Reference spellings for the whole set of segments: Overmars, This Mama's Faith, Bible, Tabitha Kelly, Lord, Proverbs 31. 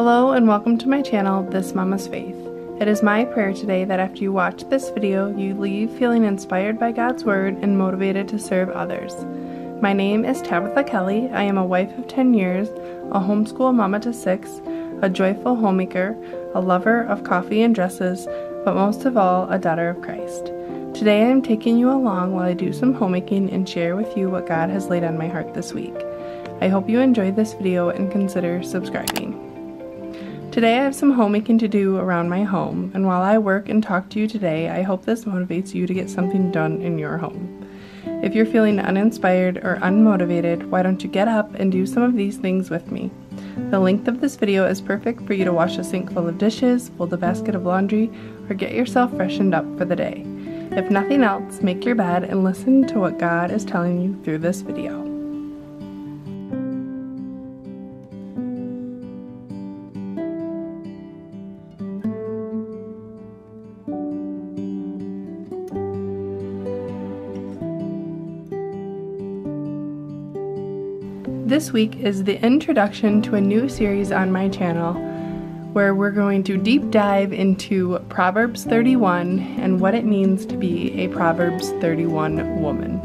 Hello and welcome to my channel, This Mama's Faith. It is my prayer today that after you watch this video, you leave feeling inspired by God's Word and motivated to serve others. My name is Tabitha Kelly. I am a wife of 10 years, a homeschool mama to 6, a joyful homemaker, a lover of coffee and dresses, but most of all, a daughter of Christ. Today I am taking you along while I do some homemaking and share with you what God has laid on my heart this week. I hope you enjoyed this video and consider subscribing. Today I have some homemaking to do around my home, and while I work and talk to you today, I hope this motivates you to get something done in your home. If you're feeling uninspired or unmotivated, why don't you get up and do some of these things with me? The length of this video is perfect for you to wash a sink full of dishes, fold a basket of laundry, or get yourself freshened up for the day. If nothing else, make your bed and listen to what God is telling you through this video. This week is the introduction to a new series on my channel where we're going to deep dive into Proverbs 31 and what it means to be a Proverbs 31 woman.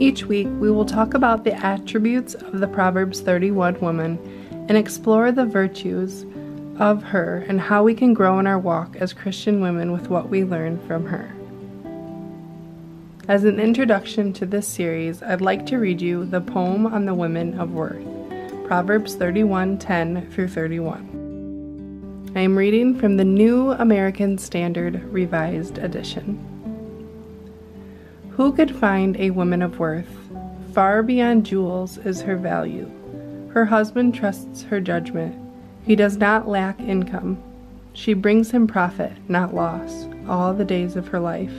Each week we will talk about the attributes of the Proverbs 31 woman and explore the virtues of her and how we can grow in our walk as Christian women with what we learn from her. As an introduction to this series, I'd like to read you the poem on the women of worth, Proverbs 31:10-31. I am reading from the New American Standard Revised Edition. Who could find a woman of worth? Far beyond jewels is her value. Her husband trusts her judgment. He does not lack income. She brings him profit, not loss, all the days of her life.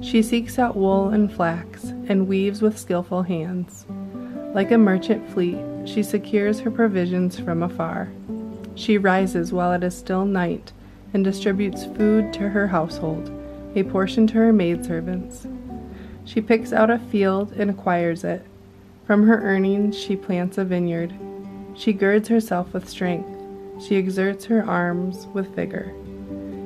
She seeks out wool and flax, and weaves with skillful hands. Like a merchant fleet, she secures her provisions from afar. She rises while it is still night, and distributes food to her household, a portion to her maidservants. She picks out a field and acquires it. From her earnings she plants a vineyard. She girds herself with strength. She exerts her arms with vigor.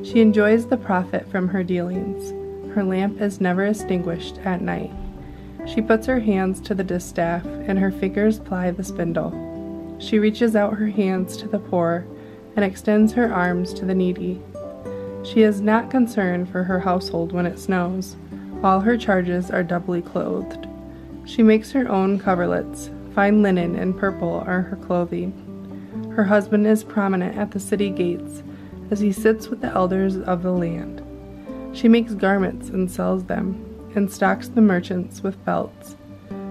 She enjoys the profit from her dealings. Her lamp is never extinguished at night. She puts her hands to the distaff, and her fingers ply the spindle. She reaches out her hands to the poor, and extends her arms to the needy. She is not concerned for her household when it snows. All her charges are doubly clothed. She makes her own coverlets. Fine linen and purple are her clothing. Her husband is prominent at the city gates, as he sits with the elders of the land. She makes garments and sells them, and stocks the merchants with belts.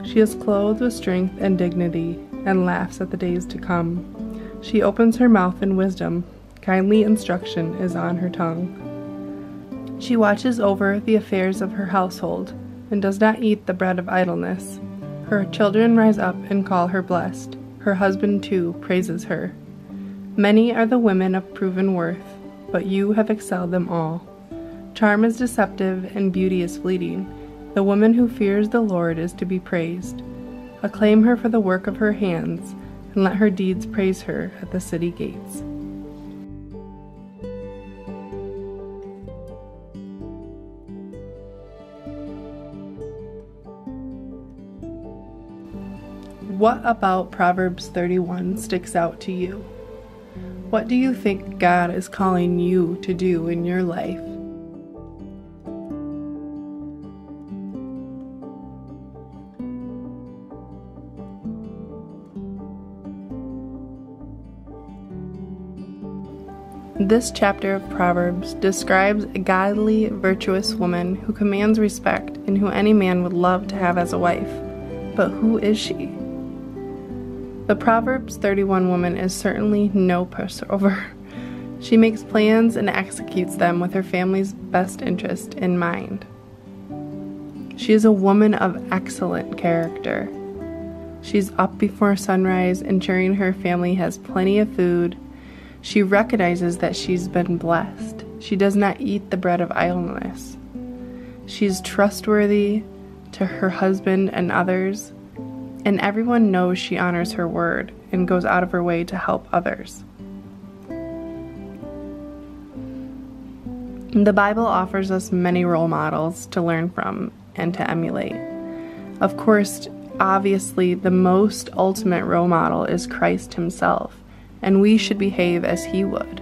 She is clothed with strength and dignity, and laughs at the days to come. She opens her mouth in wisdom. Kindly instruction is on her tongue. She watches over the affairs of her household, and does not eat the bread of idleness. Her children rise up and call her blessed. Her husband, too, praises her. Many are the women of proven worth, but you have excelled them all. Charm is deceptive and beauty is fleeting. The woman who fears the Lord is to be praised. Acclaim her for the work of her hands, and let her deeds praise her at the city gates. What about Proverbs 31 sticks out to you? What do you think God is calling you to do in your life? This chapter of Proverbs describes a godly, virtuous woman who commands respect and who any man would love to have as a wife. But who is she? The Proverbs 31 woman is certainly no pushover. She makes plans and executes them with her family's best interest in mind. She is a woman of excellent character. She's up before sunrise, ensuring her family has plenty of food. She recognizes that she's been blessed. She does not eat the bread of idleness. She's trustworthy to her husband and others, and everyone knows she honors her word and goes out of her way to help others. The Bible offers us many role models to learn from and to emulate. Of course, obviously, the most ultimate role model is Christ himself, and we should behave as he would.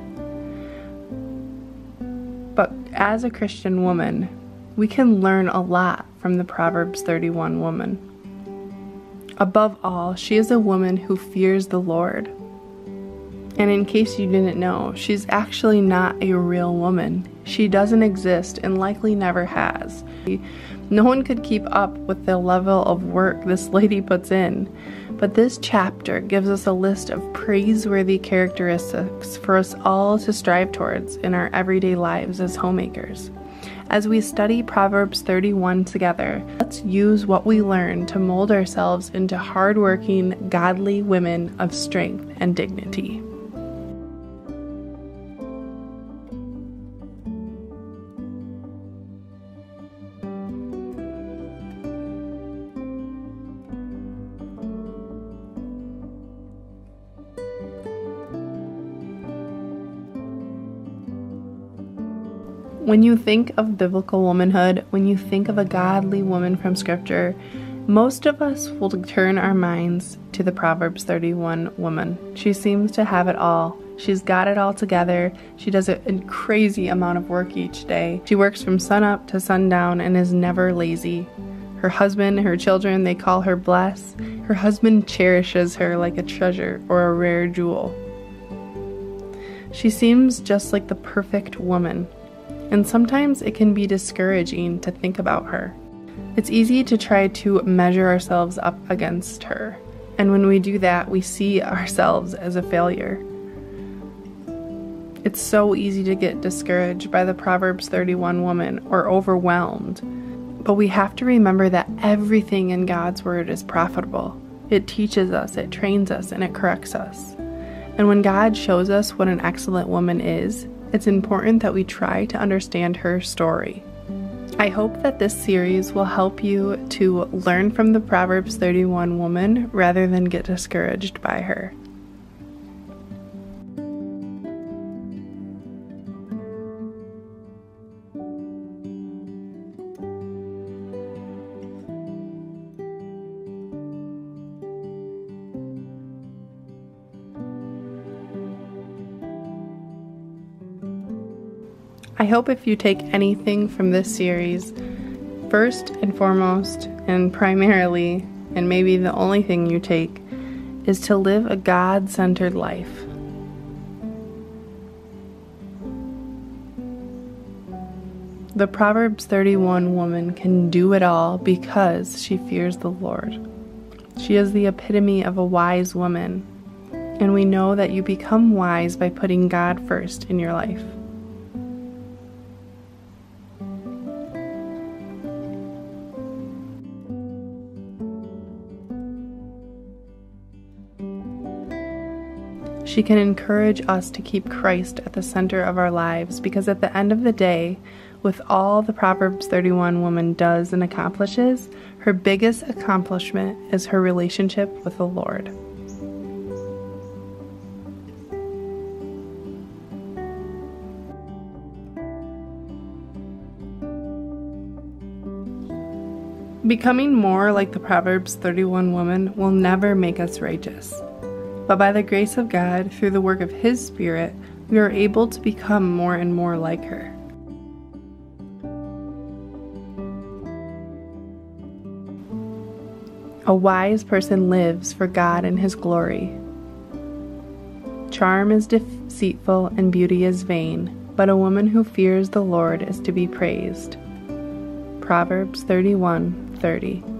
But as a Christian woman, we can learn a lot from the Proverbs 31 woman. Above all, she is a woman who fears the Lord. And in case you didn't know, she's actually not a real woman. She doesn't exist and likely never has. No one could keep up with the level of work this lady puts in. But this chapter gives us a list of praiseworthy characteristics for us all to strive towards in our everyday lives as homemakers. As we study Proverbs 31 together, let's use what we learn to mold ourselves into hardworking, godly women of strength and dignity. When you think of biblical womanhood, when you think of a godly woman from Scripture, most of us will turn our minds to the Proverbs 31 woman. She seems to have it all. She's got it all together. She does a crazy amount of work each day. She works from sunup to sundown and is never lazy. Her husband, her children, they call her blessed. Her husband cherishes her like a treasure or a rare jewel. She seems just like the perfect woman. And sometimes it can be discouraging to think about her. It's easy to try to measure ourselves up against her, and when we do that, we see ourselves as a failure. It's so easy to get discouraged by the Proverbs 31 woman or overwhelmed, but we have to remember that everything in God's Word is profitable. It teaches us, it trains us, and it corrects us. And when God shows us what an excellent woman is, it's important that we try to understand her story. I hope that this series will help you to learn from the Proverbs 31 woman rather than get discouraged by her. I hope if you take anything from this series, first and foremost, and primarily, and maybe the only thing you take, is to live a God-centered life. The Proverbs 31 woman can do it all because she fears the Lord. She is the epitome of a wise woman, and we know that you become wise by putting God first in your life. She can encourage us to keep Christ at the center of our lives, because at the end of the day, with all the Proverbs 31 woman does and accomplishes, her biggest accomplishment is her relationship with the Lord. Becoming more like the Proverbs 31 woman will never make us righteous. But by the grace of God, through the work of His Spirit, we are able to become more and more like her. A wise person lives for God and His glory. Charm is deceitful and beauty is vain, but a woman who fears the Lord is to be praised. Proverbs 31:30.